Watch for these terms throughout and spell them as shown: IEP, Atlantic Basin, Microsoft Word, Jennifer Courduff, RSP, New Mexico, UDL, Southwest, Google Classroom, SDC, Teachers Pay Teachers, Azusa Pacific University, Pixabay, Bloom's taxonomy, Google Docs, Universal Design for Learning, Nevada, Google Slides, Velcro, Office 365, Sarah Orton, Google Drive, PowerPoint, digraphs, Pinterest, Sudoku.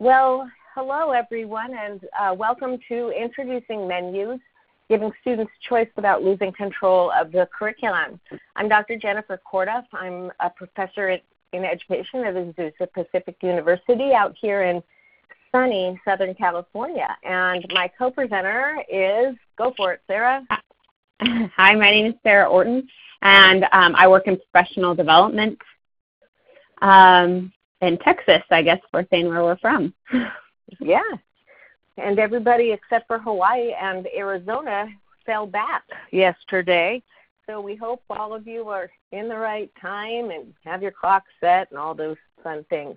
Well, hello everyone, and welcome to Introducing Menus, Giving Students Choice Without Losing Control of the Curriculum. I'm Dr. Jennifer Courduff. I'm a professor in education at Azusa Pacific University out here in sunny Southern California. And my co-presenter is, go for it, Sarah. Hi, my name is Sarah Orton, and I work in professional development. In Texas, I guess we're saying where we're from. Yeah. And everybody except for Hawaii and Arizona fell back yesterday. So we hope all of you are in the right time and have your clock set and all those fun things.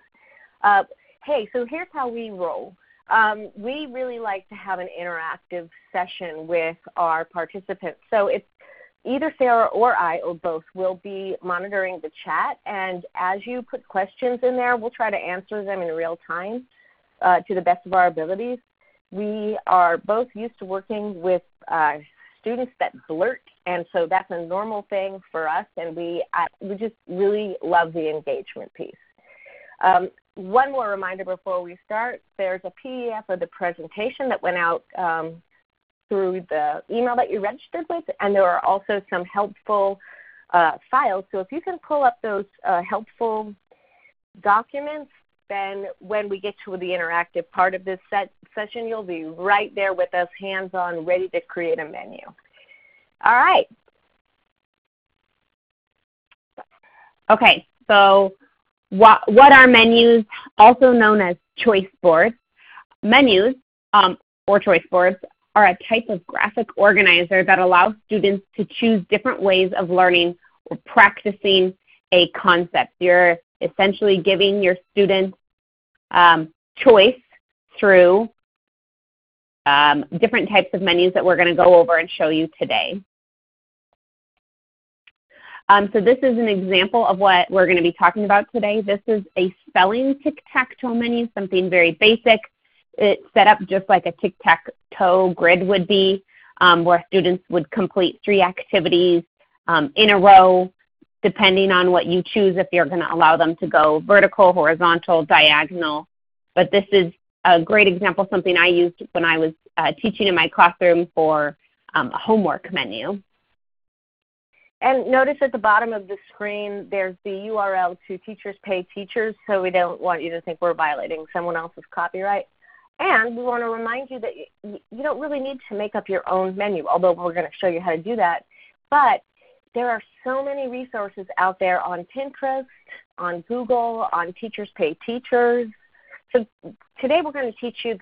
Hey, so here's how we roll. We really like to have an interactive session with our participants. So it's either Sarah or I, or both, will be monitoring the chat, and as you put questions in there, we'll try to answer them in real time to the best of our abilities. We are both used to working with students that blurt, and so that's a normal thing for us, and we just really love the engagement piece. One more reminder before we start, there's a PDF of the presentation that went out through the email that you registered with, and there are also some helpful files. So if you can pull up those helpful documents, then when we get to the interactive part of this session, you'll be right there with us, hands-on, ready to create a menu. All right. Okay, so what are menus, also known as choice boards? Menus, or choice boards, are a type of graphic organizer that allows students to choose different ways of learning or practicing a concept. You're essentially giving your students choice through different types of menus that we're going to go over and show you today. So this is an example of what we're going to be talking about today. This is a spelling tic-tac-toe menu, something very basic. It's set up just like a tic-tac-toe grid would be, where students would complete 3 activities in a row, depending on what you choose, if you're going to allow them to go vertical, horizontal, diagonal. But this is a great example, something I used when I was teaching in my classroom for a homework menu. And notice at the bottom of the screen, there's the URL to Teachers Pay Teachers, so we don't want you to think we're violating someone else's copyright. And we want to remind you that you don't really need to make up your own menu, although we're going to show you how to do that. But there are so many resources out there on Pinterest, on Google, on Teachers Pay Teachers. So today we're going to teach you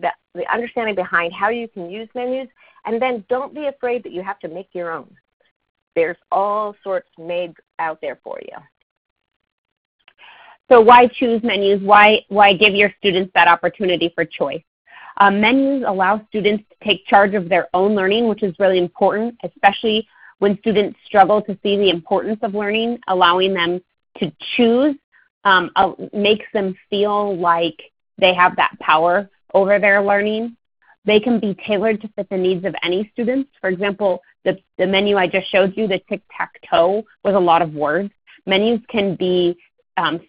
the understanding behind how you can use menus, and then don't be afraid that you have to make your own. There's all sorts made out there for you. So why choose menus? Why give your students that opportunity for choice? Menus allow students to take charge of their own learning, which is really important, especially when students struggle to see the importance of learning. Allowing them to choose makes them feel like they have that power over their learning. They can be tailored to fit the needs of any students. For example, the menu I just showed you, the tic-tac-toe, was a lot of words. Menus can be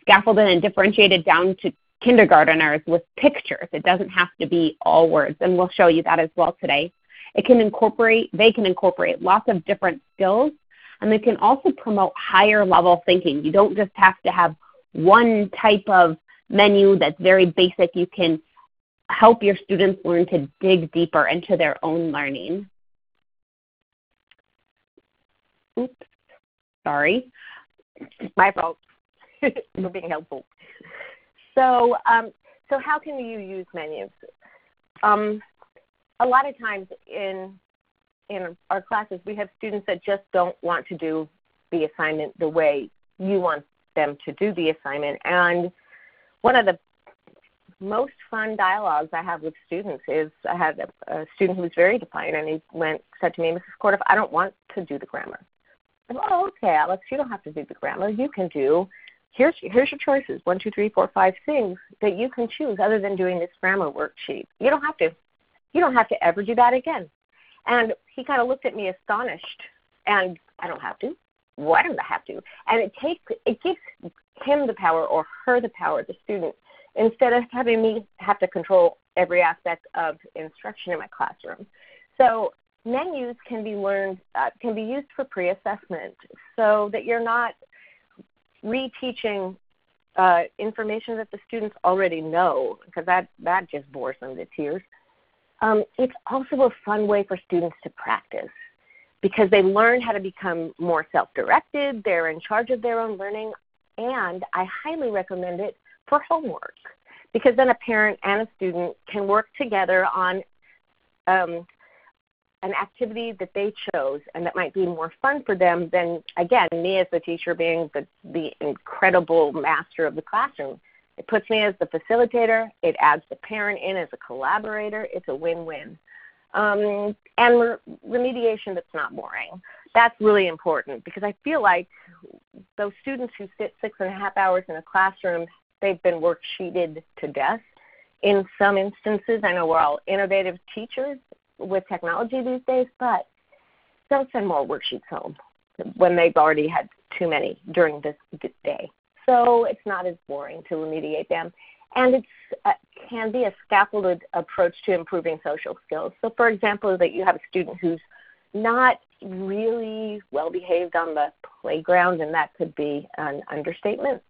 scaffolded and differentiated down to kindergarteners with pictures. It doesn't have to be all words, and we'll show you that as well today. They can incorporate lots of different skills, and they can also promote higher level thinking. You don't just have to have one type of menu that's very basic. You can help your students learn to dig deeper into their own learning. Oops, sorry. My fault. For being helpful. So, so how can you use menus? A lot of times in our classes, we have students that just don't want to do the assignment the way you want them to do the assignment. And one of the most fun dialogues I have with students is, I had a student who was very defiant, and he said to me, "Mrs. Courduff, I don't want to do the grammar." I said, "Oh, okay, Alex, you don't have to do the grammar. You can do. Here's your choices, 1, 2, 3, 4, 5 things that you can choose other than doing this grammar worksheet. You don't have to. You don't have to ever do that again." And he kind of looked at me astonished, and I don't have to. Why don't I have to? And it gives him the power, or her the power, the student, instead of having me have to control every aspect of instruction in my classroom. So menus can be used for pre-assessment so that you're not reteaching information that the students already know, because that just bores them to tears. It's also a fun way for students to practice, because they learn how to become more self-directed, they're in charge of their own learning, and I highly recommend it for homework, because then a parent and a student can work together on an activity that they chose and that might be more fun for them than, again, me as the teacher being the incredible master of the classroom. It puts me as the facilitator. It adds the parent in as a collaborator. It's a win-win. And remediation that's not boring. That's really important, because I feel like those students who sit 6.5 hours in a classroom, they've been worksheeted to death in some instances. I know we're all innovative teachers with technology these days, but don't send more worksheets home when they've already had too many during this day. So it's not as boring to remediate them. And it can be a scaffolded approach to improving social skills. So, for example, that you have a student who's not really well-behaved on the playground, and that could be an understatement.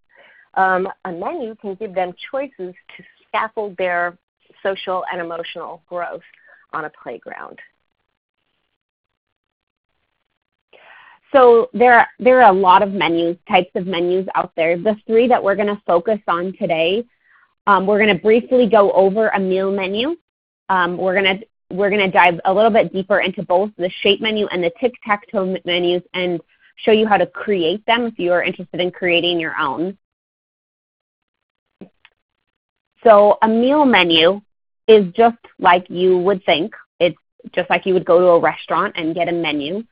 A menu can give them choices to scaffold their social and emotional growth on a playground. So there are a lot of menus, types of menus out there. The three that we're going to focus on today, we're going to briefly go over a meal menu. We're going to dive a little bit deeper into both the shape menu and the tic-tac-toe menus and show you how to create them if you are interested in creating your own. So a meal menu is just like you would think. It's just like you would go to a restaurant and get a menu,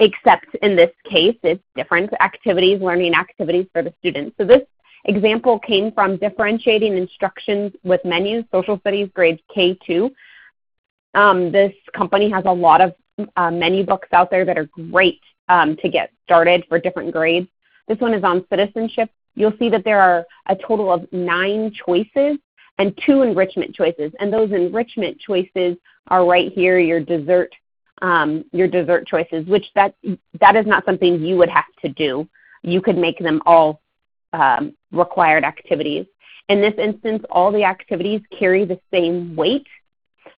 except in this case it's different activities, learning activities for the students. So this example came from Differentiating Instructions with Menus, Social Studies, grade K2. This company has a lot of menu books out there that are great to get started for different grades. This one is on citizenship. You'll see that there are a total of 9 choices and 2 enrichment choices. And those enrichment choices are right here, your dessert choices, which that is not something you would have to do. You could make them all required activities. In this instance, all the activities carry the same weight.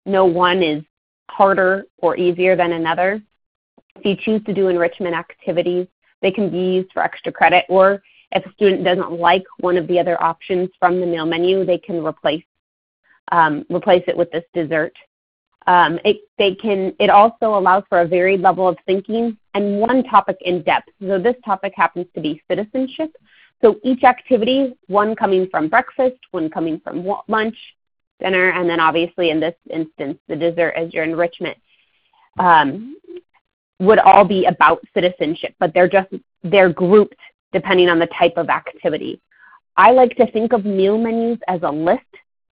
No one is harder or easier than another. If you choose to do enrichment activities, they can be used for extra credit, or if a student doesn't like one of the other options from the meal menu, they can replace it with this dessert. It also allows for a varied level of thinking and one topic in depth. So this topic happens to be citizenship. So each activity, one coming from breakfast, one coming from lunch, dinner, and then obviously in this instance, the dessert as your enrichment, would all be about citizenship, but they're grouped depending on the type of activity. I like to think of meal menus as a list.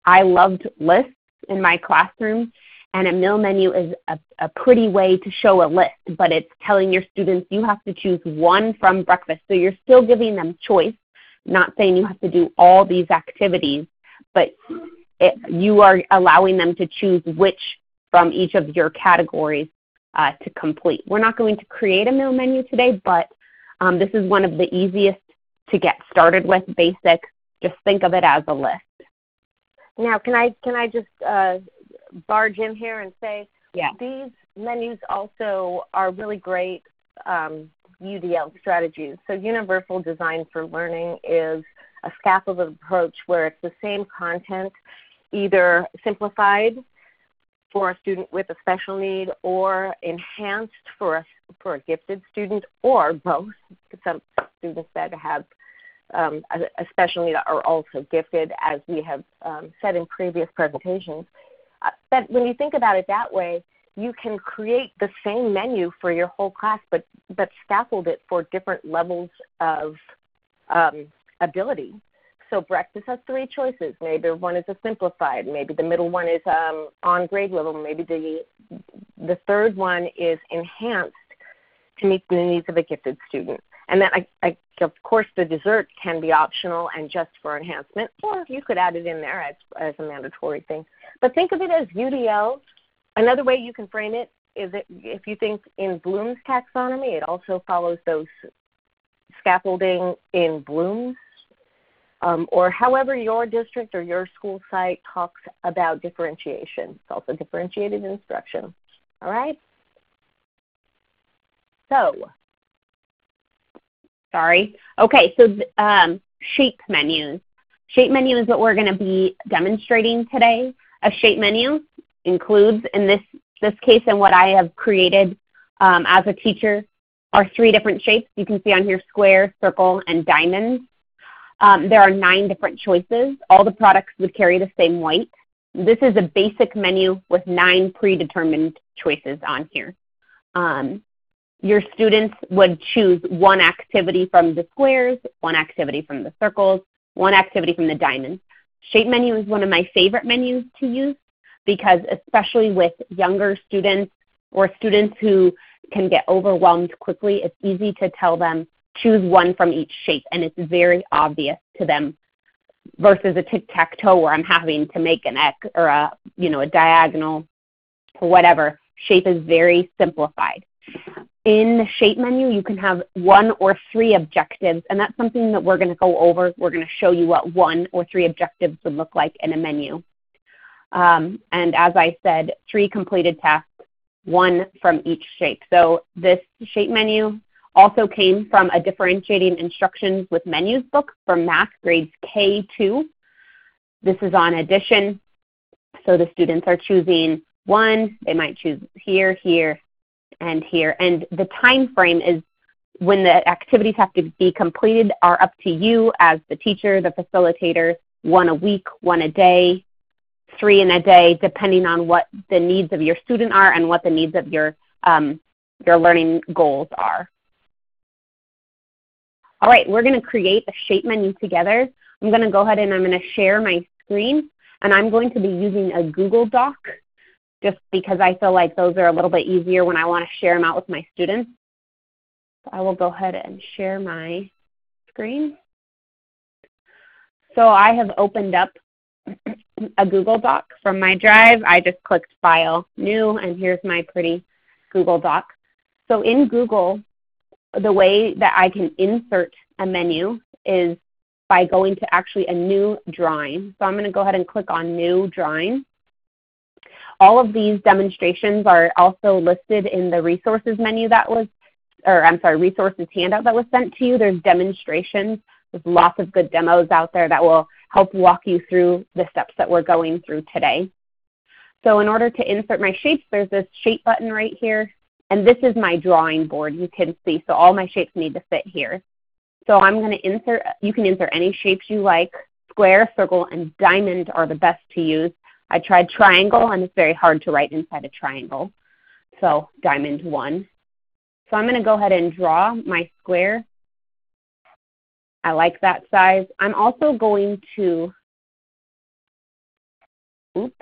I loved lists in my classroom, and a meal menu is a pretty way to show a list, but it's telling your students you have to choose one from breakfast. So you're still giving them choice, not saying you have to do all these activities, but you are allowing them to choose which from each of your categories to complete. We're not going to create a meal menu today, but this is one of the easiest to get started with, basic. Just think of it as a list. Now, can I just barge in here and say, yeah, these menus also are really great UDL strategies. So Universal Design for Learning is a scaffolded approach where it's the same content, either simplified for a student with a special need or enhanced for a gifted student, or both. Some students that have a special need are also gifted, as we have said in previous presentations. But when you think about it that way, you can create the same menu for your whole class, but scaffold it for different levels of ability. So breakfast has 3 choices. Maybe one is a simplified. Maybe the middle one is on grade level. Maybe the third one is enhanced to meet the needs of a gifted student. And then, of course, the dessert can be optional and just for enhancement, or you could add it in there as a mandatory thing. But think of it as UDL. Another way you can frame it is if you think in Bloom's taxonomy, it also follows those scaffolding in Bloom's, or however your district or your school site talks about differentiation. It's also differentiated instruction. All right? So. Sorry. Okay, so shape menus. Shape menu is what we're going to be demonstrating today. A shape menu includes, in this case and what I have created as a teacher, are 3 different shapes. You can see on here square, circle, and diamond. There are 9 different choices. All the products would carry the same weight. This is a basic menu with 9 predetermined choices on here. Your students would choose 1 activity from the squares, 1 activity from the circles, 1 activity from the diamonds. Shape menu is one of my favorite menus to use because especially with younger students or students who can get overwhelmed quickly, it's easy to tell them choose 1 from each shape, and it's very obvious to them versus a tic-tac-toe where I'm having to make an X or a diagonal or whatever. Shape is very simplified. In the shape menu, you can have 1 or 3 objectives, and that's something that we're going to go over. We're going to show you what 1 or 3 objectives would look like in a menu. And as I said, 3 completed tasks, 1 from each shape. So this shape menu also came from a differentiating instructions with menus book from math grades K2. This is on addition. So the students are choosing 1. They might choose here, here, and here. And the time frame is when the activities have to be completed are up to you as the teacher, the facilitator, 1 a week, 1 a day, 3 in a day, depending on what the needs of your student are and what the needs of your learning goals are. All right, we're going to create a shape menu together. I'm going to go ahead and I'm going to share my screen, and I'm going to be using a Google Doc, just because I feel like those are a little bit easier when I want to share them out with my students. So I will go ahead and share my screen. So I have opened up a Google Doc from my Drive. I just clicked File, New, and here's my pretty Google Doc. So in Google, the way that I can insert a menu is by going to actually a new drawing. So I'm going to go ahead and click on New Drawing. All of these demonstrations are also listed in the resources menu that was, or I'm sorry, resources handout that was sent to you. There's demonstrations. There's lots of good demos out there that will help walk you through the steps that we're going through today. So in order to insert my shapes, there's this shape button right here, and this is my drawing board. You can see, so all my shapes need to fit here. So I'm going to insert, you can insert any shapes you like. Square, circle, and diamond are the best to use. I tried triangle, and it's very hard to write inside a triangle. So diamond 1. So I'm going to go ahead and draw my square. I like that size. I'm also going to, oops,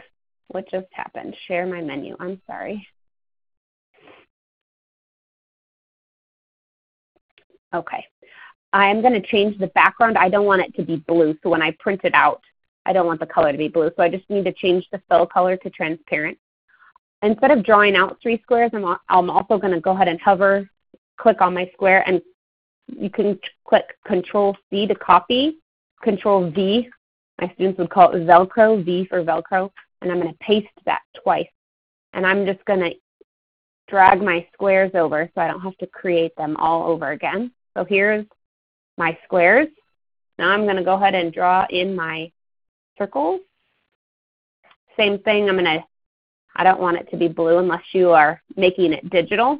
what just happened? Share my menu. I'm sorry. Okay. I'm going to change the background. I don't want it to be blue, so when I print it out, I don't want the color to be blue, so I just need to change the fill color to transparent. Instead of drawing out 3 squares, I'm also going to go ahead and hover, click on my square, and you can click Control-C to copy, Control-V. My students would call it Velcro, V for Velcro, and I'm going to paste that twice. And I'm just going to drag my squares over so I don't have to create them all over again. So here's my squares. Now I'm going to go ahead and draw in my circles. Same thing, I don't want it to be blue unless you are making it digital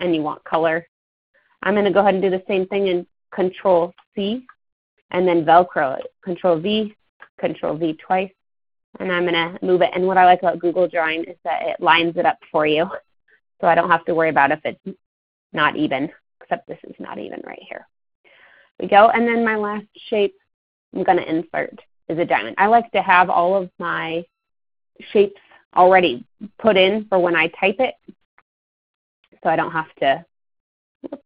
and you want color. I'm going to go ahead and do the same thing in Control-C and then Velcro it. Control-V, Control-V twice, and I'm going to move it. And what I like about Google Drawing is that it lines it up for you, so I don't have to worry about if it's not even, except this is not even right here. There we go, and then my last shape I'm going to insert is a diamond. I like to have all of my shapes already put in for when I type it, so I don't have to, whoops,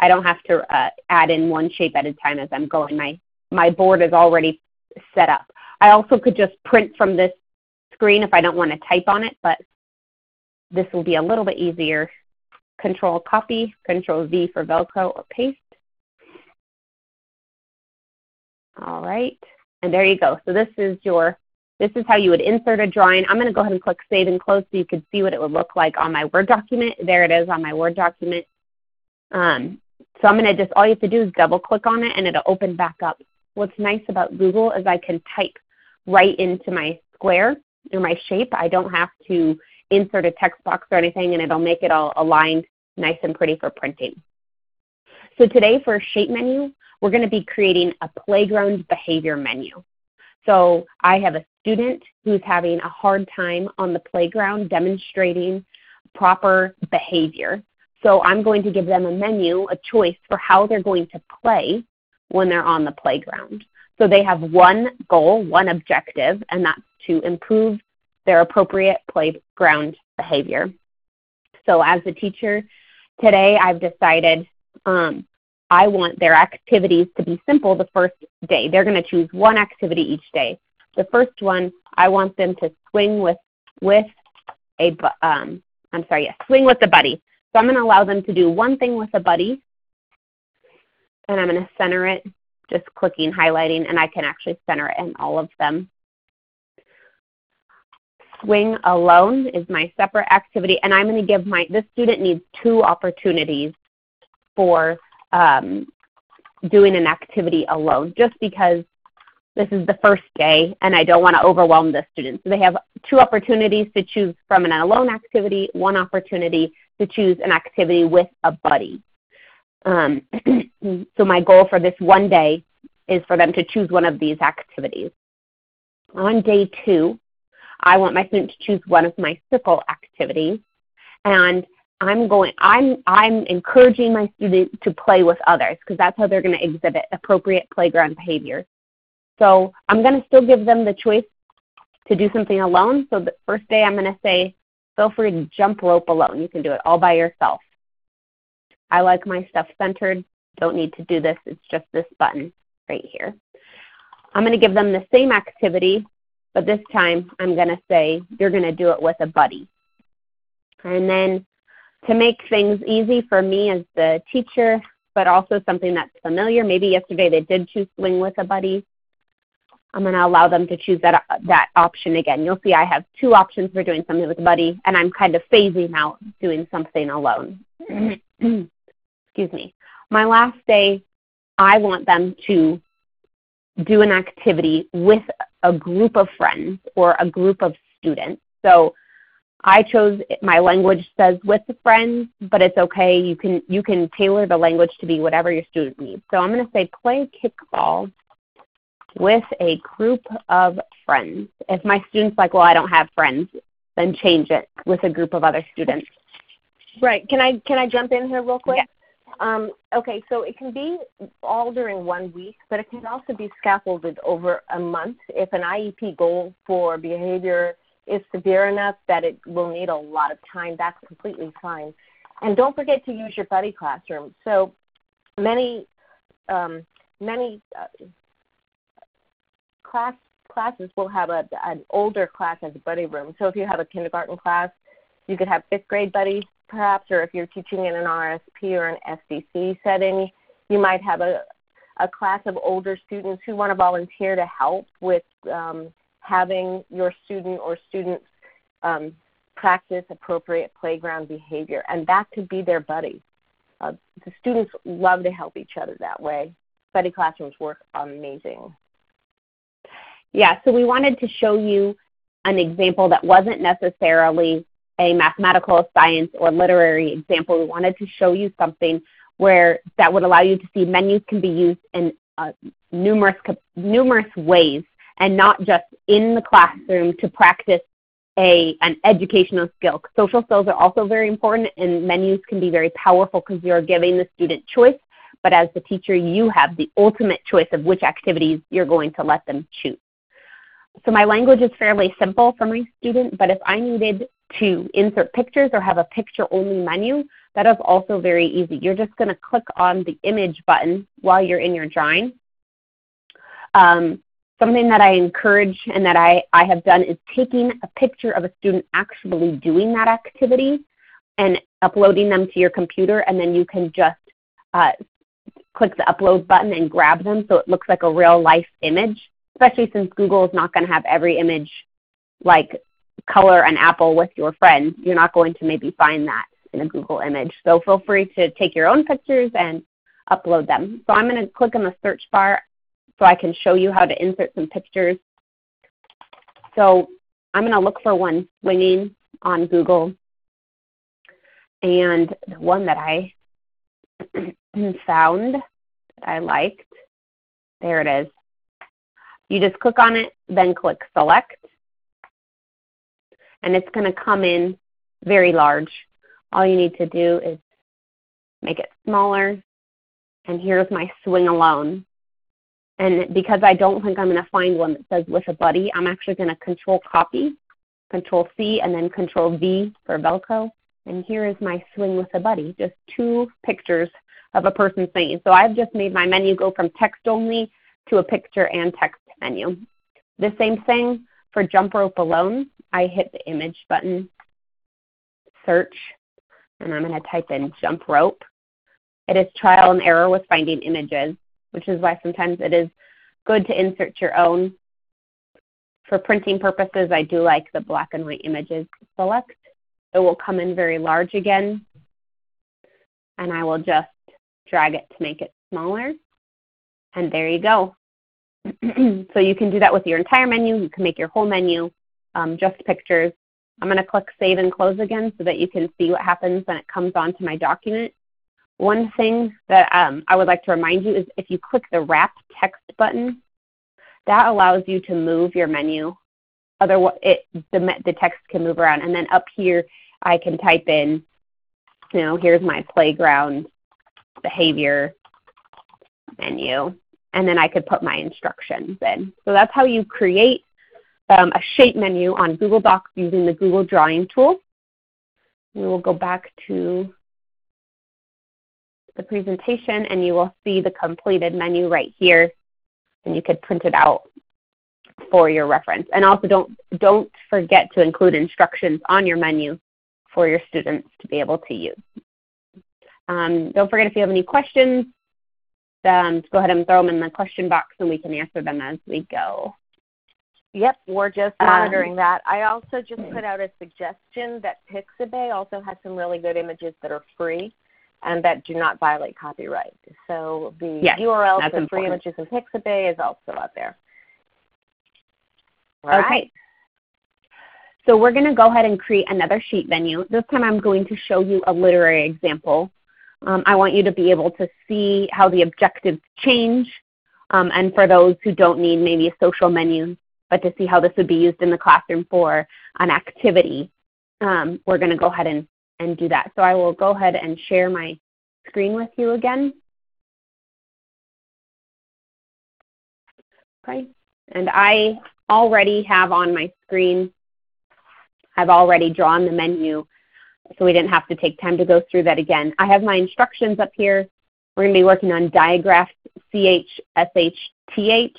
I don't have to add in one shape at a time as I'm going. My board is already set up. I also could just print from this screen if I don't want to type on it, but this will be a little bit easier. Control copy, Control V for Velcro or paste. All right, and there you go. So this is how you would insert a drawing. I'm going to go ahead and click Save and Close so you can see what it would look like on my Word document. There it is on my Word document. So I'm going to all you have to do is double click on it and it'll open back up. What's nice about Google is I can type right into my square or my shape. I don't have to insert a text box or anything, and it'll make it all aligned nice and pretty for printing. So today for shape menu, we're going to be creating a playground behavior menu. So I have a student who's having a hard time on the playground demonstrating proper behavior. So I'm going to give them a menu, a choice for how they're going to play when they're on the playground. So they have one goal, one objective, and that's to improve their appropriate playground behavior. So as a teacher today, I've decided I want their activities to be simple the first day. They're going to choose one activity each day. The first one, I want them to swing swing with a buddy. So I'm going to allow them to do one thing with a buddy, and I'm going to center it, just clicking, highlighting, and I can actually center it in all of them. Swing alone is my separate activity, and I'm going to give this student needs two opportunities for doing an activity alone, just because this is the first day and I don't want to overwhelm the students. So they have two opportunities to choose from an alone activity, one opportunity to choose an activity with a buddy. So my goal for this one day is for them to choose one of these activities. On day two, I want my student to choose one of my circle activities, and I'm encouraging my student to play with others because that's how they're going to exhibit appropriate playground behavior. So I'm going to still give them the choice to do something alone. So the first day I'm going to say, feel free to jump rope alone. You can do it all by yourself. I like my stuff centered. Don't need to do this. It's just this button right here. I'm going to give them the same activity, but this time I'm going to say you're going to do it with a buddy. And then to make things easy for me as the teacher, but also something that's familiar, maybe yesterday they did choose swing with a buddy. I'm going to allow them to choose that option again. You'll see I have two options for doing something with a buddy, and I'm kind of phasing out doing something alone. Excuse me. My last day, I want them to do an activity with a group of friends or a group of students. So I chose, my language says with the friends, but it's okay. You can tailor the language to be whatever your student needs. So I'm going to say play kickball with a group of friends. If my student's like, well, I don't have friends, then change it with a group of other students. Right. Can I jump in here real quick? Yeah. Okay, so it can be all during 1 week, but it can also be scaffolded over a month if an IEP goal for behavior is severe enough that it will need a lot of time. That's completely fine. And don't forget to use your buddy classroom. So many classes will have an older class as a buddy room. So if you have a kindergarten class, you could have fifth grade buddies perhaps, or if you're teaching in an RSP or an SDC setting, you might have a class of older students who want to volunteer to help with having your student or students practice appropriate playground behavior, and that could be their buddy. The students love to help each other that way. Buddy classrooms work amazing. Yeah, so we wanted to show you an example that wasn't necessarily a mathematical, science, or literary example. We wanted to show you something where that would allow you to see menus can be used in numerous ways, and not just in the classroom to practice an educational skill. Social skills are also very important, and menus can be very powerful because you're giving the student choice, but as the teacher, you have the ultimate choice of which activities you're going to let them choose. So my language is fairly simple for my student, but if I needed to insert pictures or have a picture-only menu, that is also very easy. You're just going to click on the image button while you're in your drawing. Something that I encourage and that I have done is taking a picture of a student actually doing that activity and uploading them to your computer, and then you can just click the upload button and grab them so it looks like a real life image, especially since Google is not going to have every image like color an apple with your friend. You're not going to maybe find that in a Google image. So feel free to take your own pictures and upload them. So I'm going to click on the search bar so I can show you how to insert some pictures. So I'm going to look for one swinging on Google. And the one that I found that I liked, there it is. You just click on it, then click select. And it's going to come in very large. All you need to do is make it smaller. And here's my swing alone. And because I don't think I'm going to find one that says with a buddy, I'm actually going to control copy, control C, and then control V for Velcro. And here is my swing with a buddy, just two pictures of a person swinging. So I've just made my menu go from text only to a picture and text menu. The same thing for jump rope alone. I hit the image button, search, and I'm going to type in jump rope. It is trial and error with finding images, which is why sometimes it is good to insert your own. For printing purposes, I do like the black and white images. Select. It will come in very large again, and I will just drag it to make it smaller. And there you go. So you can do that with your entire menu. You can make your whole menu just pictures. I'm going to click Save and Close again so that you can see what happens when it comes onto my document. One thing that I would like to remind you is if you click the Wrap Text button, that allows you to move your menu. Otherwise, the text can move around. And then up here, I can type in, you know, here's my playground behavior menu. And then I could put my instructions in. So that's how you create a shape menu on Google Docs using the Google Drawing tool. We will go back to the presentation, and you will see the completed menu right here. And you could print it out for your reference. And also don't forget to include instructions on your menu for your students to be able to use. Don't forget if you have any questions, go ahead and throw them in the question box and we can answer them as we go. Yep, we're just monitoring that. I also just put out a suggestion that Pixabay also has some really good images that are free and that do not violate copyright. So the URL for free images in Pixabay is also out there. All right. So we're going to go ahead and create another sheet menu. This time I'm going to show you a literary example. I want you to be able to see how the objectives change, and for those who don't need maybe a social menu, but to see how this would be used in the classroom for an activity, we're going to go ahead and do that. So I will go ahead and share my screen with you again. Okay. And I already have on my screen, I've already drawn the menu, so we didn't have to take time to go through that again. I have my instructions up here. We're going to be working on digraphs, CH, SH, TH.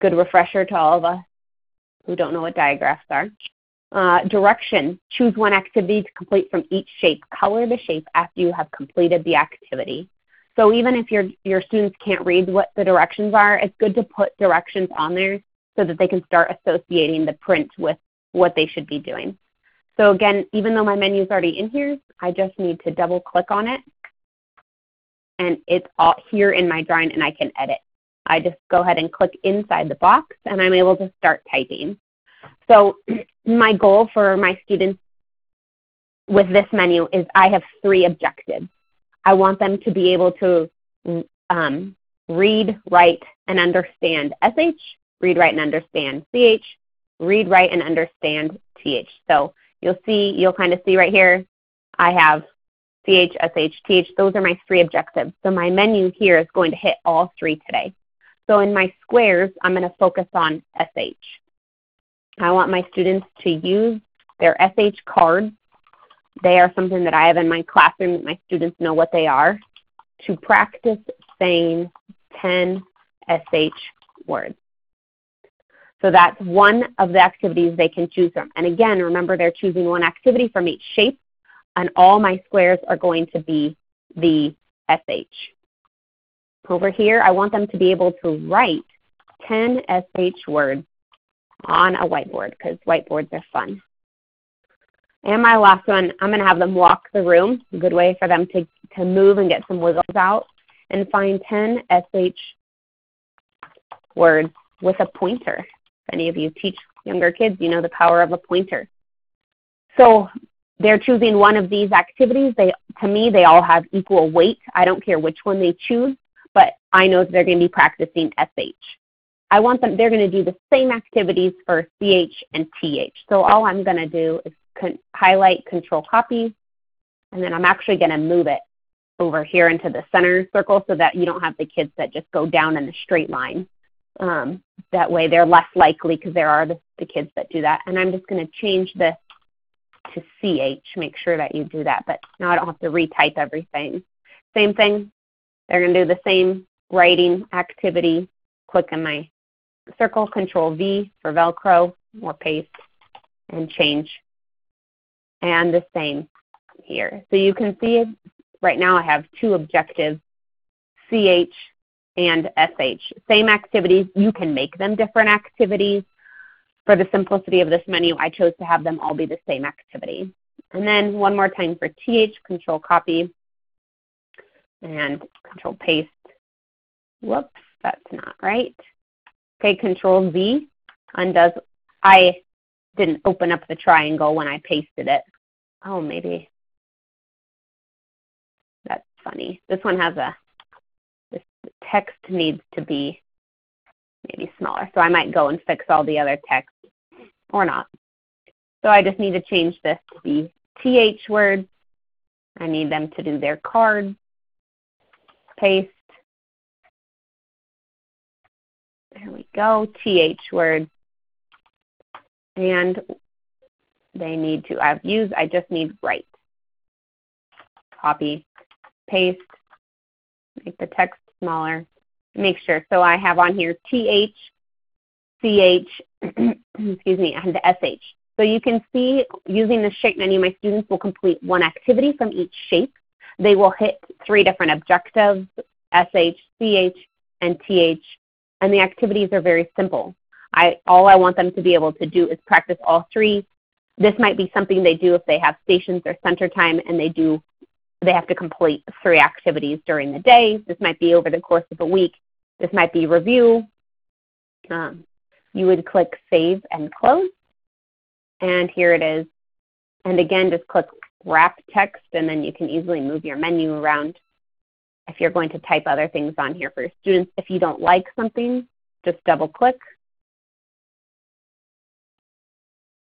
Good refresher to all of us who don't know what digraphs are. Direction, choose one activity to complete from each shape. Color the shape after you have completed the activity. So even if your students can't read what the directions are, it's good to put directions on there so that they can start associating the print with what they should be doing. So again, even though my menu is already in here, I just need to double click on it. And it's all here in my drawing and I can edit. I just go ahead and click inside the box and I'm able to start typing. So my goal for my students with this menu is I have three objectives. I want them to be able to read, write, and understand SH, read, write, and understand CH, read, write, and understand TH. So you'll kind of see right here, I have CH, SH, TH. Those are my three objectives. So my menu here is going to hit all three today. So in my squares, I'm going to focus on SH. I want my students to use their SH cards They are something that I have in my classroom that my students know what they are, to practice saying 10 SH words. So that's one of the activities they can choose from. And again, remember they're choosing one activity from each shape, and all my squares are going to be the SH. Over here, I want them to be able to write 10 SH words on a whiteboard, because whiteboards are fun. And my last one, I'm going to have them walk the room, a good way for them to move and get some wiggles out, and find 10 SH words with a pointer. If any of you teach younger kids, you know the power of a pointer. So they're choosing one of these activities. To me, they all have equal weight. I don't care which one they choose, but I know they're going to be practicing SH. They're going to do the same activities for CH and TH. So all I'm going to do is highlight, control copy, and then I'm actually going to move it over here into the center circle so that you don't have the kids that just go down in a straight line. That way they're less likely, because there are the kids that do that. And I'm just going to change this to CH. Make sure that you do that, but now I don't have to retype everything. Same thing. They're going to do the same writing activity. Click on my circle, Control V for Velcro or paste, and change. And the same here. So you can see right now I have two objectives, CH and SH. Same activities. You can make them different activities. For the simplicity of this menu, I chose to have them all be the same activity. And then one more time for TH, Control copy and Control paste. Whoops, that's not right. Okay, Control V undoes. I didn't open up the triangle when I pasted it. Oh, maybe. That's funny. This one has this text needs to be maybe smaller. So I might go and fix all the other text or not. So I just need to change this to be TH words. I need them to do their cards. Paste. There we go, TH words. And they need to, I just need write. Copy, paste, make the text smaller. Make sure, so I have on here TH, CH, excuse me, and SH. So you can see using the shape menu, my students will complete one activity from each shape. They will hit three different objectives, SH, CH, and TH, and the activities are very simple. All I want them to be able to do is practice all three. This might be something they do if they have stations or center time and they have to complete three activities during the day. This might be over the course of a week. This might be review. You would click Save and Close. And here it is. And again, just click Wrap Text, and then you can easily move your menu around if you're going to type other things on here for your students. If you don't like something, just double click.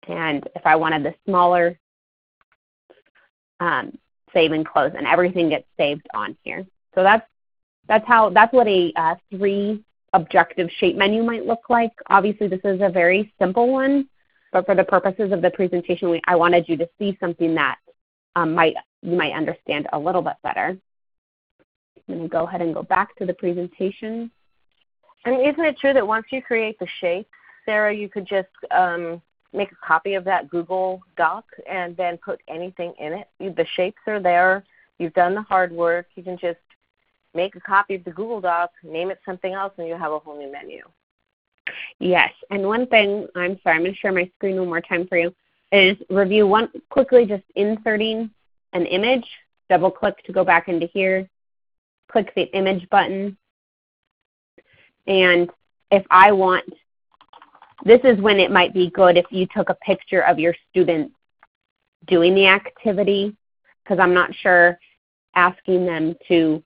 And if I wanted the smaller, save and close, and everything gets saved on here. So that's what a three objective shape menu might look like. Obviously, this is a very simple one, but for the purposes of the presentation, I wanted you to see something that you might understand a little bit better. I'm going to go ahead and go back to the presentation. And isn't it true that once you create the shape, Sarah, you could just make a copy of that Google Doc and then put anything in it? The shapes are there. You've done the hard work. You can just make a copy of the Google Doc, name it something else, and you'll have a whole new menu. Yes, and one thing, I'm sorry, I'm going to share my screen one more time for you, is review one, quickly just inserting an image, double click to go back into here, click the image button, and if I want, this is when it might be good if you took a picture of your students doing the activity, because I'm not sure asking them to,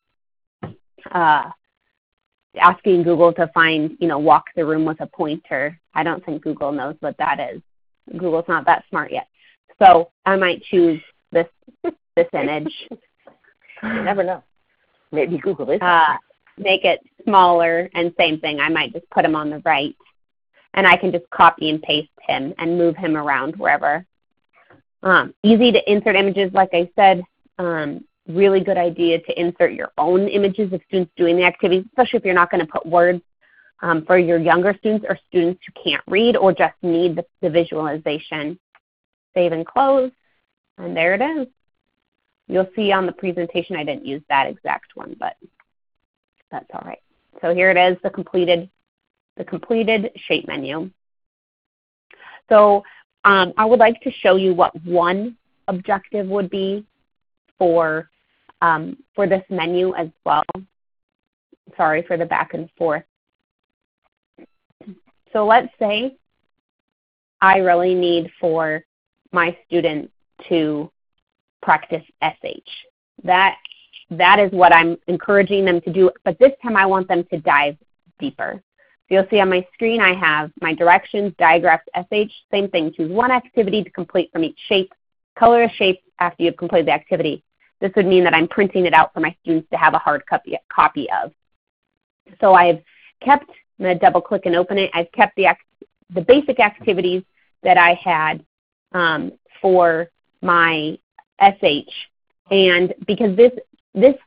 asking Google to find, walk the room with a pointer. I don't think Google knows what that is. Google's not that smart yet. So I might choose this image. You never know. Maybe Google is. Make it smaller, and same thing. I might just put them on the right. And I can just copy and paste him and move him around wherever. Easy to insert images, like I said. Really good idea to insert your own images of students doing the activities, especially if you're not going to put words for your younger students or students who can't read or just need the visualization. Save and close, and there it is. You'll see on the presentation I didn't use that exact one, but that's all right. So here it is, the completed shape menu. So I would like to show you what one objective would be for this menu as well. Sorry for the back and forth. So let's say I really need for my students to practice SH. That is what I'm encouraging them to do, but this time I want them to dive deeper. So you'll see on my screen I have my directions, digraphs, SH, same thing. Choose one activity to complete from each shape. Color a shape after you've completed the activity. This would mean that I'm printing it out for my students to have a hard copy of. So I've kept, I'm going to double click and open it, I've kept the basic activities that I had for my SH. And because this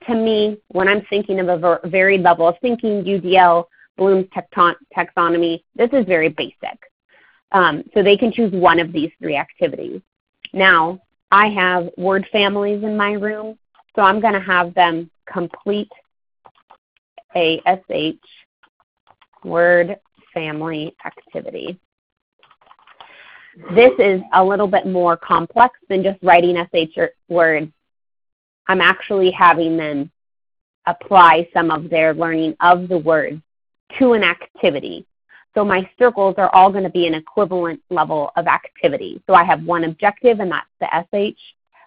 to me, when I'm thinking of a varied level of thinking, UDL, Bloom's taxonomy, this is very basic. So they can choose one of these three activities. Now, I have word families in my room, so I'm going to have them complete a SH word family activity. This is a little bit more complex than just writing SH words. I'm actually having them apply some of their learning of the words to an activity. So my circles are all going to be an equivalent level of activity. So I have one objective, and that's the SH.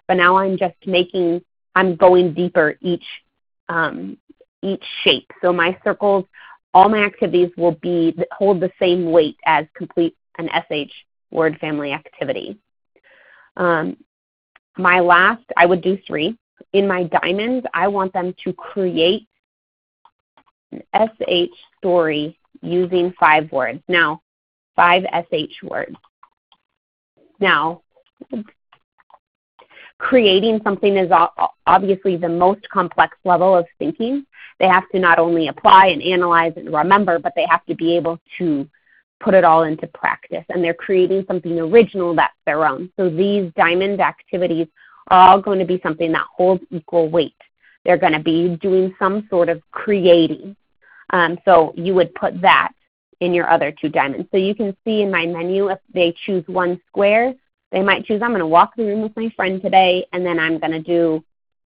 But now I'm just making, I'm going deeper each shape. So my circles, all my activities will be, hold the same weight as complete an SH word family activity. My last, I would do three. In my diamonds, I want them to create an SH story using 5 words. Now, 5 SH words. Now, creating something is obviously the most complex level of thinking. They have to not only apply and analyze and remember, but they have to be able to put it all into practice. And they're creating something original that's their own. So these diamond activities are all going to be something that holds equal weight. They're going to be doing some sort of creating. So you would put that in your other two diamonds. So you can see in my menu, if they choose one square, they might choose, I'm going to walk the room with my friend today, and then I'm going to do,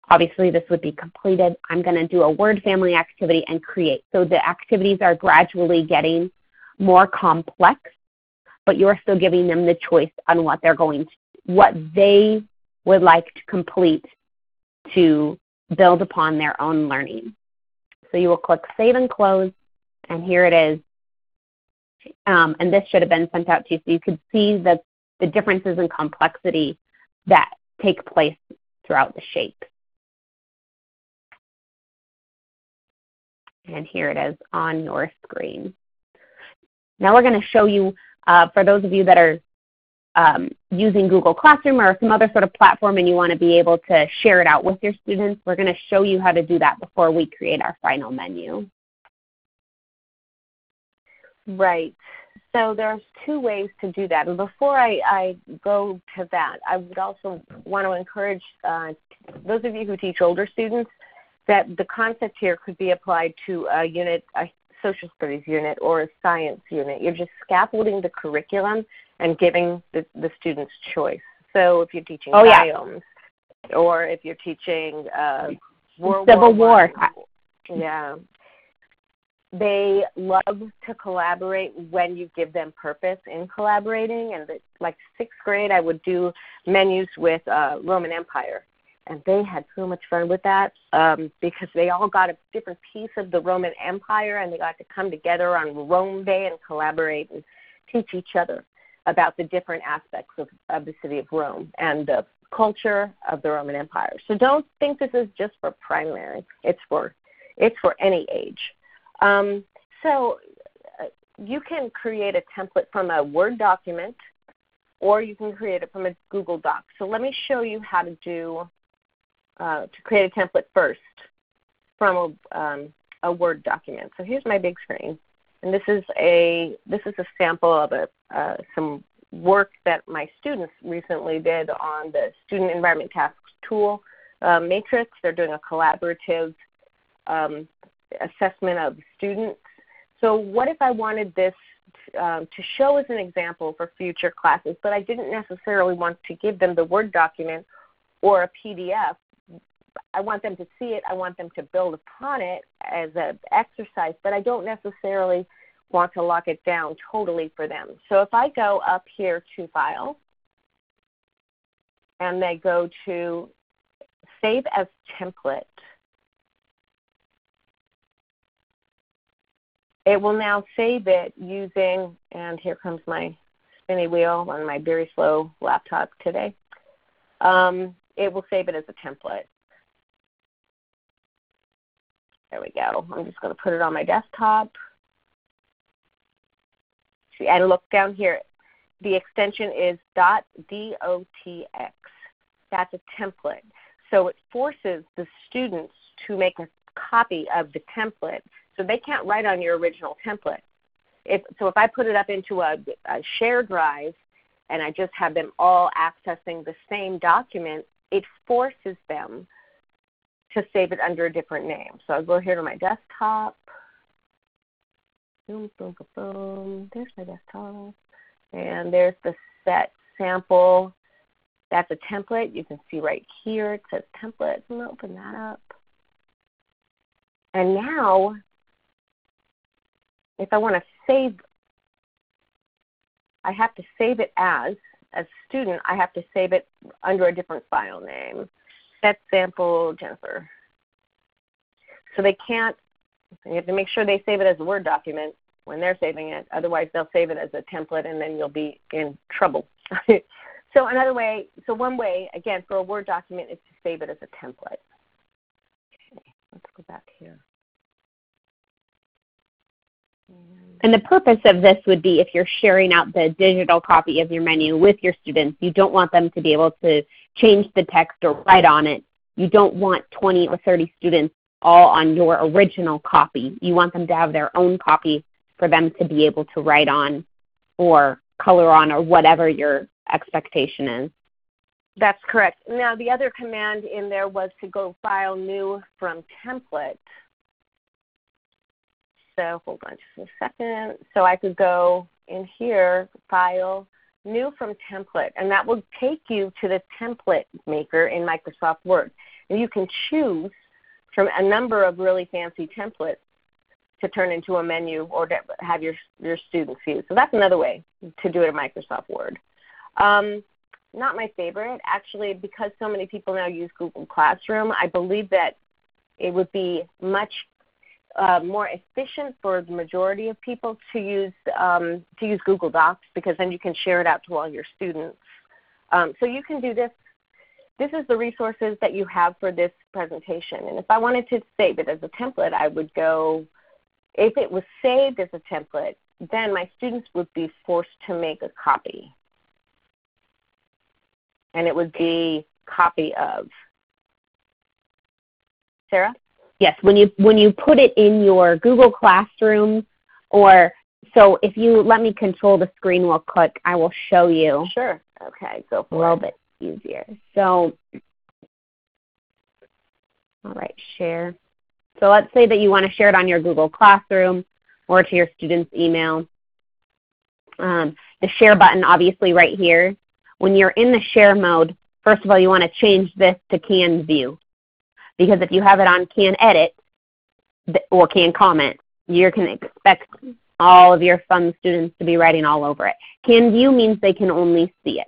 obviously this would be completed, I'm going to do a word family activity and create. So the activities are gradually getting more complex, but you're still giving them the choice on what they're going to, what they would like to complete to build upon their own learning. So you will click Save and Close, and here it is. And this should have been sent out to you so you could see the differences in complexity that take place throughout the shape. And here it is on your screen. Now we're going to show you, for those of you that are using Google Classroom or some other sort of platform and you want to be able to share it out with your students, we're going to show you how to do that before we create our final menu. Right. So there's two ways to do that. And before I go to that, I would also want to encourage those of you who teach older students that the concept here could be applied to a unit, a social studies unit or a science unit. You're just scaffolding the curriculum and giving the students choice. So if you're teaching biomes, or if you're teaching Civil War. Yeah. They love to collaborate when you give them purpose in collaborating. And like 6th grade, I would do menus with Roman Empire. And they had so much fun with that because they all got a different piece of the Roman Empire, and they got to come together on Rome Day and collaborate and teach each other about the different aspects of the city of Rome and the culture of the Roman Empire. So don't think this is just for primary. It's for any age. So you can create a template from a Word document or you can create it from a Google Doc. So let me show you how to do to create a template first from a Word document. So here's my big screen, and this is a sample of some work that my students recently did on the Student Environment Tasks Tool Matrix. They're doing a collaborative assessment of students. So what if I wanted this to show as an example for future classes, but I didn't necessarily want to give them the Word document or a PDF? I want them to see it. I want them to build upon it as an exercise, but I don't necessarily want to lock it down totally for them. So if I go up here to File, and they go to Save as Template, it will now save it using, and here comes my spinny wheel on my very slow laptop today. It will save it as a template. There we go. I'm just going to put it on my desktop. See, and look down here. The extension is .dotx. That's a template. So it forces the students to make a copy of the template. So they can't write on your original template. So if I put it up into a shared drive and I just have them all accessing the same document, it forces them to save it under a different name. So I'll go here to my desktop. Boom, boom, boom, boom. There's my desktop. And there's the set sample. That's a template. You can see right here it says template. I'm going to open that up. And now, if I want to save, I have to save it as student, I have to save it under a different file name. Set sample Jennifer. So they can't, you have to make sure they save it as a Word document when they're saving it. Otherwise, they'll save it as a template and then you'll be in trouble. So another way, so one way, again, for a Word document is to save it as a template. Okay, let's go back here. And the purpose of this would be if you're sharing out the digital copy of your menu with your students, you don't want them to be able to change the text or write on it. You don't want 20 or 30 students all on your original copy. You want them to have their own copy for them to be able to write on or color on or whatever your expectation is. That's correct. Now the other command in there was to go File, New from Template. So hold on just a second. So I could go in here, File, New from Template, and that will take you to the template maker in Microsoft Word. And you can choose from a number of really fancy templates to turn into a menu or to have your students use. So that's another way to do it in Microsoft Word. Not my favorite, actually, because so many people now use Google Classroom. I believe that it would be much more efficient for the majority of people to use Google Docs, because then you can share it out to all your students. So you can do this. This is the resources that you have for this presentation. And if I wanted to save it as a template, I would go, if it was saved as a template, then my students would be forced to make a copy. And it would be copy of. Sarah? Yes, when you put it in your Google Classroom, or so if you let me control the screen real quick, I will show you. Sure. Okay, go for it. A little bit easier. So, all right, share. So let's say that you want to share it on your Google Classroom or to your students' email. The share button, obviously, right here. When you're in the share mode, first of all, you want to change this to Can View. Because if you have it on Can Edit or Can Comment, you can expect all of your fun students to be writing all over it. Can View means they can only see it.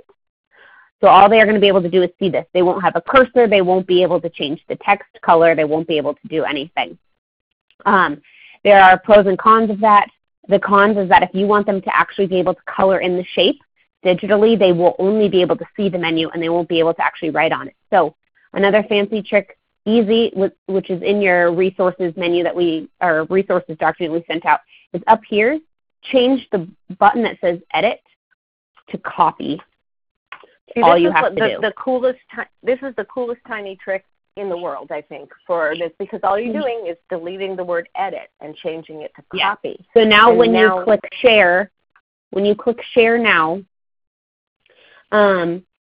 So all they are going to be able to do is see this. They won't have a cursor. They won't be able to change the text color. They won't be able to do anything. There are pros and cons of that. The cons is that if you want them to actually be able to color in the shape digitally, they will only be able to see the menu and they won't be able to actually write on it. So another fancy trick, Easy, which is in your resources menu that or resources document we sent out, is up here. Change the button that says Edit to Copy. See, all you have to do. This is the coolest tiny trick in the world, I think, for this, because all you're doing is deleting the word edit and changing it to copy. So now you click share, when you click share now, you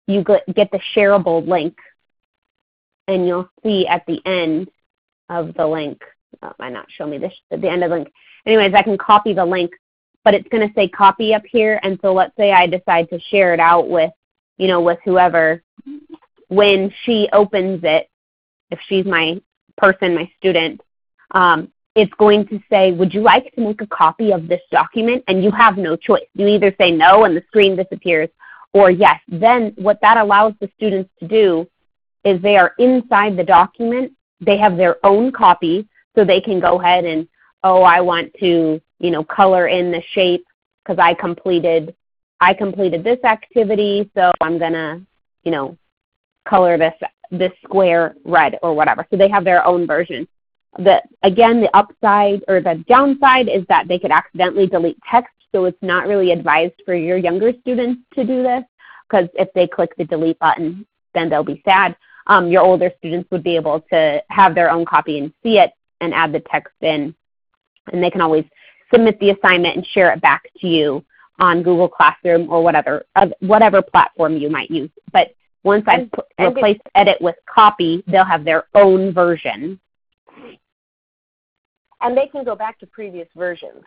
get the shareable link, and you'll see at the end of the link, why not show me this at the end of the link? Anyways, I can copy the link, but it's going to say copy up here, and so let's say I decide to share it out with, you know, with whoever. When she opens it, if she's my person, my student, it's going to say, would you like to make a copy of this document? And you have no choice. You either say no and the screen disappears, or yes. Then what that allows the students to do is they are inside the document. They have their own copy, so they can go ahead and, oh, I want to, you know, color in the shape because I completed this activity, so I'm going to, you know, color this square red or whatever. So they have their own version. The upside or the downside is that they could accidentally delete text, so it's not really advised for your younger students to do this because if they click the delete button, then they'll be sad. Your older students would be able to have their own copy and see it and add the text in, and they can always submit the assignment and share it back to you on Google Classroom or whatever platform you might use. But once I've replaced edit with copy, they'll have their own version. And they can go back to previous versions,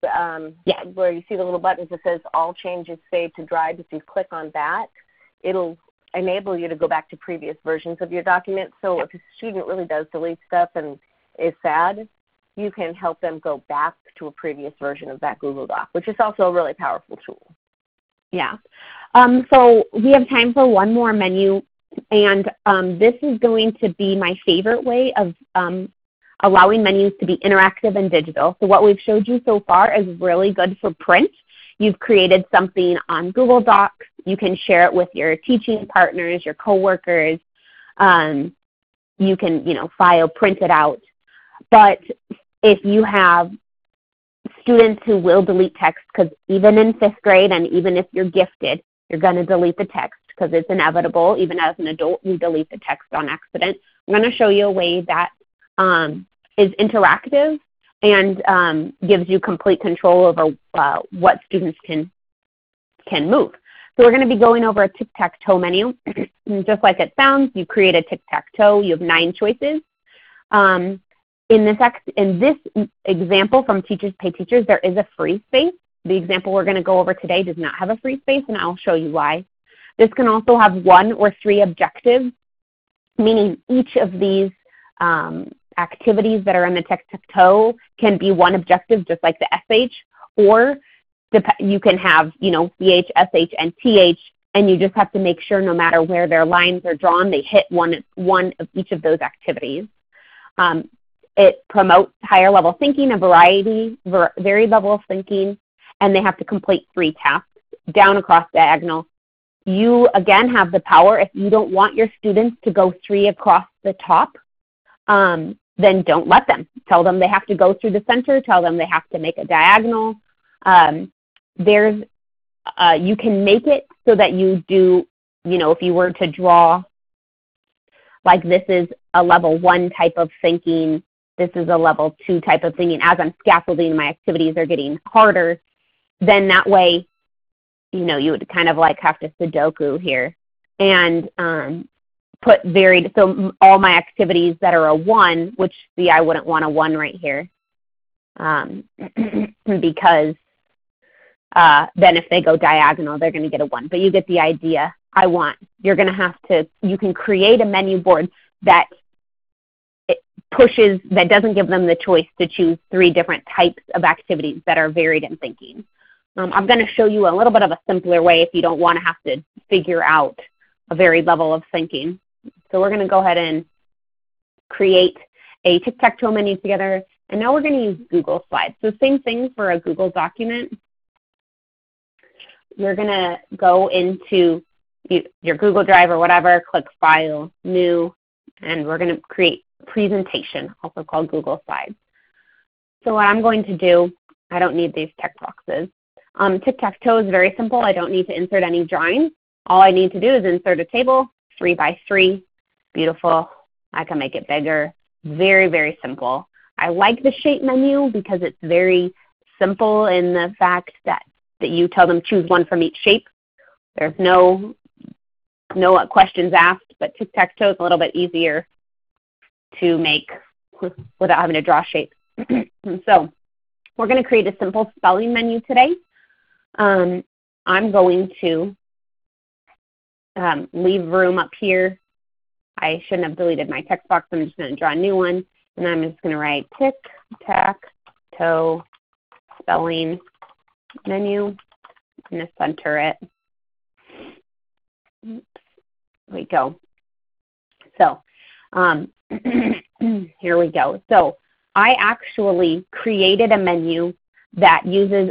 where you see the little buttons that says all changes saved to Drive. If you click on that, it'll enable you to go back to previous versions of your document. So if a student really does delete stuff and is sad, you can help them go back to a previous version of that Google Doc, which is also a really powerful tool. Yeah. So we have time for one more menu, and this is going to be my favorite way of allowing menus to be interactive and digital. So what we've showed you so far is really good for print. You've created something on Google Docs. You can share it with your teaching partners, your coworkers. You can, file, print it out. But if you have students who will delete text, because even in fifth grade and even if you're gifted, you're going to delete the text because it's inevitable. Even as an adult, you delete the text on accident. I'm going to show you a way that is interactive and gives you complete control over what students can move. So we're going to be going over a tic-tac-toe menu. Just like it sounds, you create a tic-tac-toe. You have 9 choices. In this example from Teachers Pay Teachers, there is a free space. The example we're going to go over today does not have a free space, and I'll show you why. This can also have 1 or 3 objectives, meaning each of these activities that are in the tic-tac-toe can be one objective, just like the SH, or you can have, CH, SH, and TH, and you just have to make sure no matter where their lines are drawn, they hit one of each of those activities. It promotes higher level thinking, a variety, varied level of thinking, and they have to complete 3 tasks down across diagonal. You, again, have the power. If you don't want your students to go 3 across the top, then don't let them. Tell them they have to go through the center. Tell them they have to make a diagonal. You can make it so that you do, if you were to draw, like this is a level 1 type of thinking. This is a level 2 type of thinking. As I'm scaffolding, my activities are getting harder. Then that way, you would kind of like have to Sudoku here and put varied. So all my activities that are a 1, which see, I wouldn't want a 1 right here because then if they go diagonal, they're going to get a 1. But you get the idea. You can create a menu board that that doesn't give them the choice to choose 3 different types of activities that are varied in thinking. I'm going to show you a little bit of a simpler way if you don't want to have to figure out a varied level of thinking. So we're going to go ahead and create a tic-tac-toe menu together, and now we're going to use Google Slides. So same thing for a Google document. You're going to go into your Google Drive or whatever, click File, New, and we're going to create presentation, also called Google Slides. So what I'm going to do, I don't need these text boxes. Tic-tac-toe is very simple. I don't need to insert any drawings. All I need to do is insert a table, 3 by 3, beautiful. I can make it bigger, very, very simple. I like the shape menu because it's very simple in the fact that you tell them choose one from each shape. There's no questions asked, but tic-tac-toe is a little bit easier to make without having to draw shapes. So we're going to create a simple spelling menu today. I'm going to leave room up here. I shouldn't have deleted my text box. I'm just going to draw a new one, and I'm just going to write tic-tac-toe spelling menu. I'm going to center it. Oops. There we go. So here we go. So I actually created a menu that uses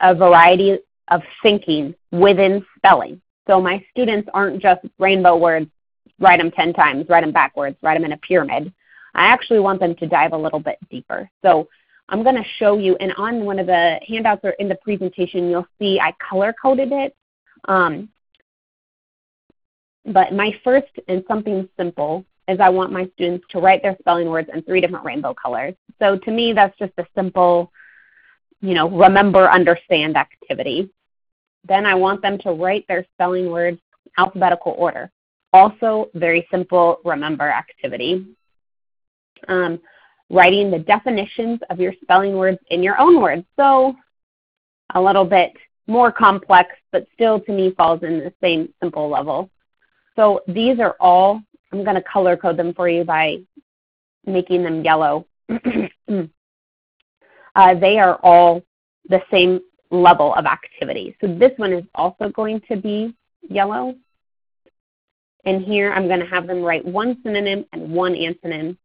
a variety of thinking within spelling. So my students aren't just rainbow words, write them 10 times, write them backwards, write them in a pyramid. I actually want them to dive a little bit deeper. So I'm going to show you, and on one of the handouts or in the presentation, you'll see I color-coded it. But my first, and something simple, is I want my students to write their spelling words in 3 different rainbow colors. So to me, that's just a simple, remember, understand activity. Then I want them to write their spelling words in alphabetical order. Also, very simple remember activity. Writing the definitions of your spelling words in your own words. So a little bit more complex, but still to me falls in the same simple level. So these are all, I'm going to color code them for you by making them yellow. They are all the same level of activity. So this one is also going to be yellow. And here I'm going to have them write 1 synonym and 1 antonym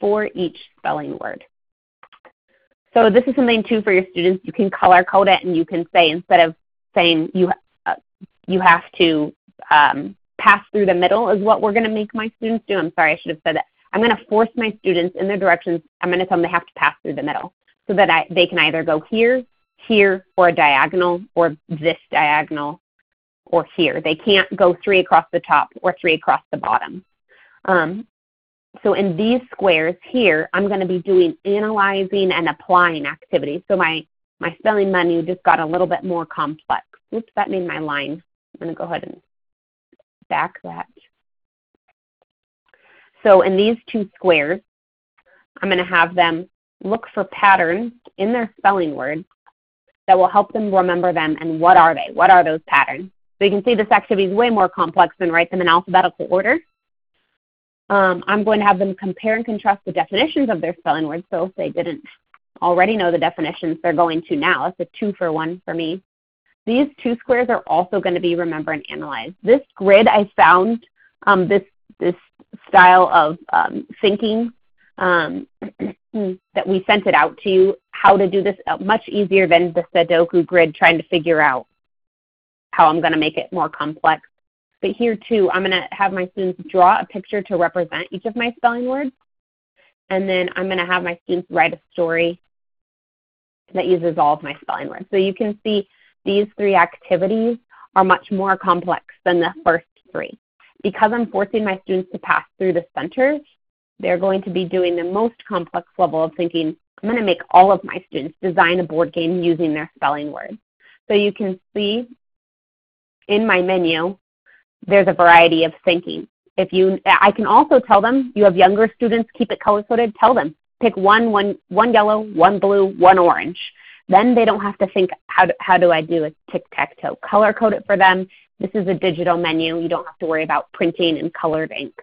for each spelling word. So this is something too for your students. You can color code it, and you can say, instead of saying you have to pass through the middle is what we're going to make my students do. I'm sorry, I should have said that. I'm going to force my students in their directions. I'm going to tell them they have to pass through the middle so that they can either go here, here, or a diagonal, or this diagonal, or here. They can't go 3 across the top or 3 across the bottom. So in these squares here, I'm going to be doing analyzing and applying activities. So my spelling menu just got a little bit more complex. Oops, that made my line. I'm going to go ahead and back that. So in these 2 squares, I'm going to have them look for patterns in their spelling words that will help them remember them, and what are they? What are those patterns? So you can see this activity is way more complex than write them in alphabetical order. I'm going to have them compare and contrast the definitions of their spelling words. So if they didn't already know the definitions, they're going to now. It's a 2-for-1 for me. These 2 squares are also going to be remember and analyze. This grid, I found this style of thinking that we sent it out to you, how to do this much easier than the Sudoku grid, trying to figure out how I'm going to make it more complex. But here too, I'm going to have my students draw a picture to represent each of my spelling words. And then I'm going to have my students write a story that uses all of my spelling words. So you can see these 3 activities are much more complex than the first 3. Because I'm forcing my students to pass through the center, they're going to be doing the most complex level of thinking. I'm going to make all of my students design a board game using their spelling words. So you can see in my menu, there's a variety of thinking. I can also tell them, you have younger students, keep it color-coded, tell them, pick one yellow, 1 blue, 1 orange. Then they don't have to think, how do I do a tic-tac-toe? Color-code it for them. This is a digital menu. You don't have to worry about printing and colored ink.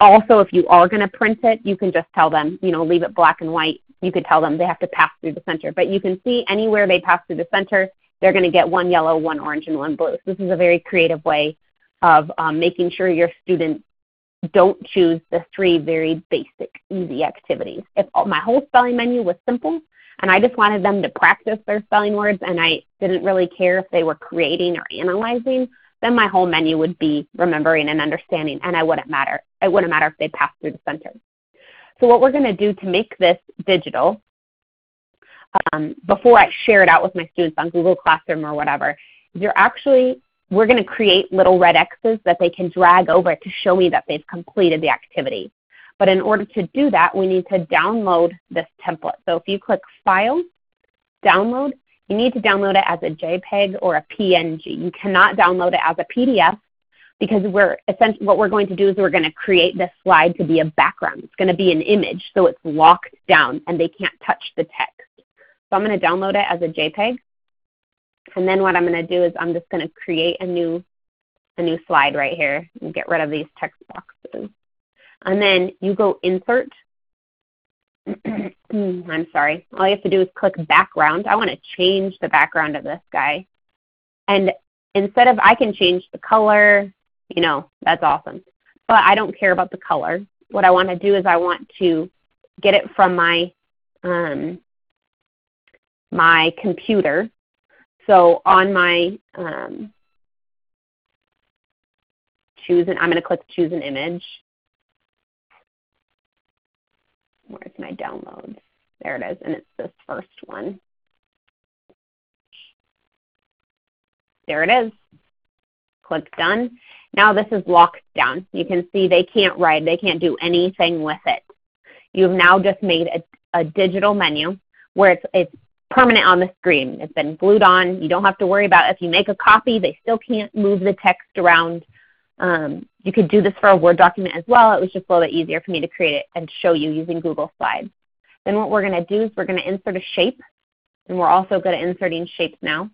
Also, if you are going to print it, you can just tell them, leave it black and white. You could tell them they have to pass through the center. But you can see anywhere they pass through the center, they're going to get 1 yellow, 1 orange, and 1 blue. So this is a very creative way of making sure your students don't choose the 3 very basic, easy activities. If my whole spelling menu was simple and I just wanted them to practice their spelling words and I didn't really care if they were creating or analyzing, then my whole menu would be remembering and understanding, and it wouldn't matter if they passed through the center. So what we're going to do to make this digital, before I share it out with my students on Google Classroom or whatever, is you're actually we're going to create little red X's that they can drag over to show me that they've completed the activity. But in order to do that, we need to download this template. So if you click File, Download, you need to download it as a JPEG or a PNG. You cannot download it as a PDF because we're essentially, what we're going to do is we're going to create this slide to be a background. It's going to be an image, so it's locked down and they can't touch the text. So I'm going to download it as a JPEG. And then what I'm going to do is I'm just going to create a new slide right here and get rid of these text boxes. And then you go Insert. I'm sorry. All you have to do is click Background. I want to change the background of this guy. And instead of, I can change the color, you know, that's awesome. But I don't care about the color. What I want to do is I want to get it from my, my computer. So on my, I'm going to click Choose an Image. Where's my downloads? There it is, and it's this first one. There it is. Click Done. Now this is locked down. You can see they can't write. They can't do anything with it. You've now just made a digital menu where it's permanent on the screen. It's been glued on. You don't have to worry about if you make a copy, they still can't move the text around. You could do this for a Word document as well. It was just a little bit easier for me to create it and show you using Google Slides. Then what we're going to do is we're going to insert a shape, and we're also good at inserting shapes now.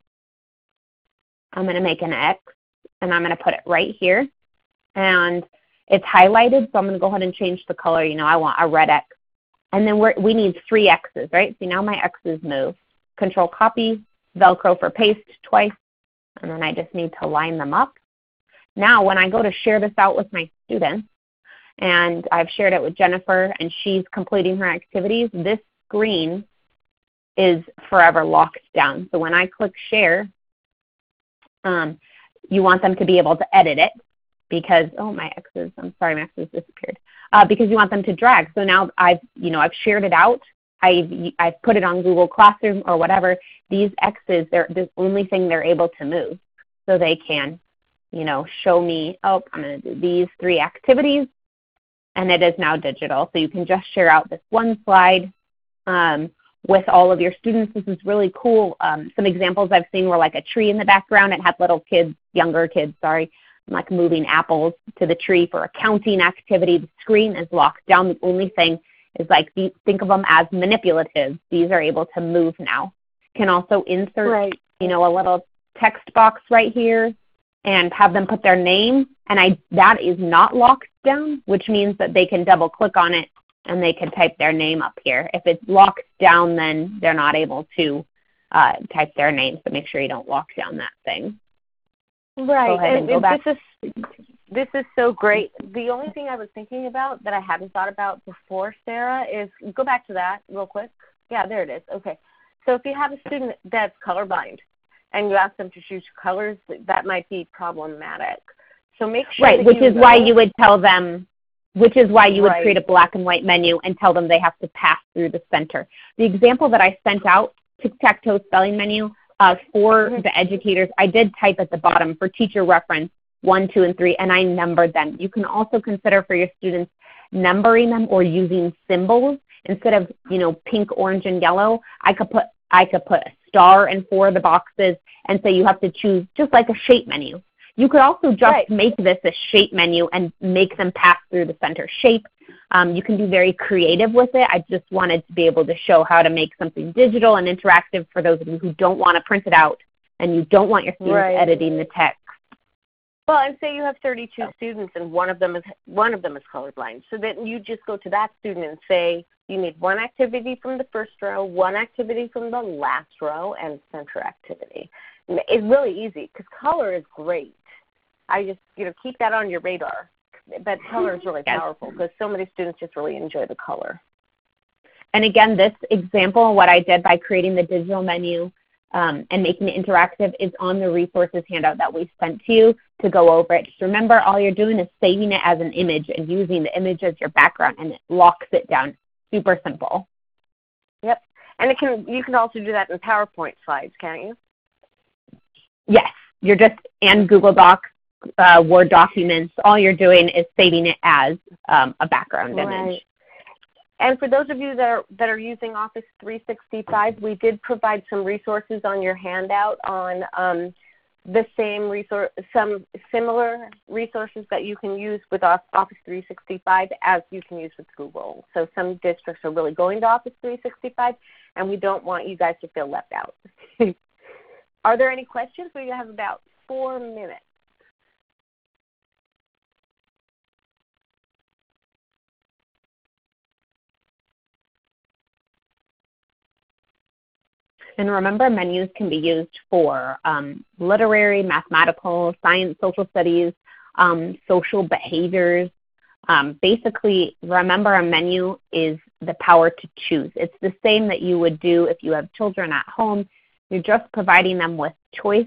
I'm going to make an X, and I'm going to put it right here. And it's highlighted, so I'm going to go ahead and change the color. You know, I want a red X. And then we need 3 X's, right? See, now my X's move. Control copy, Velcro for paste twice, and then I just need to line them up. Now when I go to share this out with my students, and I've shared it with Jennifer, and she's completing her activities, this screen is forever locked down. So when I click share, you want them to be able to edit it because, oh, my X's, I'm sorry, my X's disappeared, because you want them to drag. So now I've shared it out. I've put it on Google Classroom or whatever. These X's, they're the only thing they're able to move, so they can show me, oh, I'm going to do these 3 activities, and it is now digital. So you can just share out this one slide with all of your students. This is really cool. Some examples I've seen were like a tree in the background. It had little kids, younger kids, sorry, like moving apples to the tree for a counting activity. The screen is locked down. The only thing is like, think of them as manipulative. These are able to move now. Can also insert, a little text box right here, and have them put their name, and that is not locked down, which means that they can double click on it and they can type their name up here. If it's locked down, then they're not able to type their name, so make sure you don't lock down that thing. Right, and go back. This is so great. The only thing I was thinking about that I hadn't thought about before, Sarah, is go back to that real quick. Yeah, there it is. Okay, so if you have a student that's colorblind, and you ask them to choose colors, that might be problematic. So make sure which is why you would create a black and white menu and tell them they have to pass through the center. The example that I sent out, tic-tac-toe spelling menu, for the educators, I did type at the bottom for teacher reference 1, 2, and 3, and I numbered them. You can also consider for your students numbering them or using symbols. Instead of, pink, orange, and yellow, I could put a star in 4 of the boxes and say you have to choose just like a shape menu. You could also just make this a shape menu and make them pass through the center shape. You can be very creative with it. I just wanted to be able to show how to make something digital and interactive for those of you who don't want to print it out and you don't want your students editing the text. Well, and say you have 32 students and one of them is colorblind. So then you just go to that student and say, you need 1 activity from the first row, 1 activity from the last row, and center activity. It's really easy because color is great. I just, keep that on your radar. But color is really powerful because so many students just really enjoy the color. And again, this example, what I did by creating the digital menu and making it interactive is on the resources handout that we sent to you to go over it. Just remember, all you're doing is saving it as an image and using the image as your background, and it locks it down. Super simple. Yep. And you can also do that in PowerPoint slides, can't you? Yes. you're just, and Google Docs, Word documents, all you're doing is saving it as a background image. And for those of you that are using Office 365, we did provide some resources on your handout on the same resource, some similar resources that you can use with Office 365 as you can use with Google. So some districts are really going to Office 365, and we don't want you guys to feel left out. Are there any questions? We have about 4 minutes. And remember, menus can be used for literary, mathematical, science, social studies, social behaviors. Basically, remember a menu is the power to choose. It's the same that you would do if you have children at home. You're just providing them with choice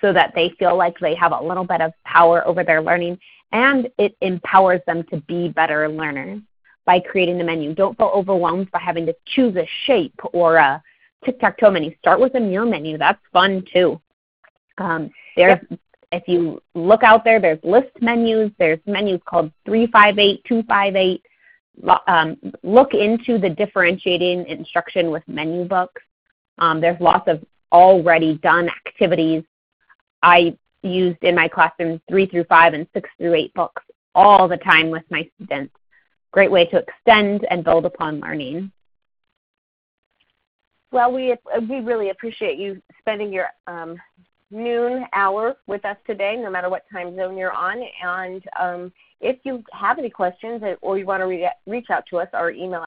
so that they feel like they have a little bit of power over their learning, and it empowers them to be better learners by creating the menu. Don't feel overwhelmed by having to choose a shape or a tic-tac-toe menu. Start with a meal menu. That's fun too. If you look out there, there's list menus. There's menus called 358, 258. Look into the differentiating instruction with menu books. There's lots of already done activities. I used in my classroom 3 through 5 and 6 through 8 books all the time with my students. Great way to extend and build upon learning. Well, we really appreciate you spending your noon hour with us today, no matter what time zone you're on. And if you have any questions or you want to reach out to us, our email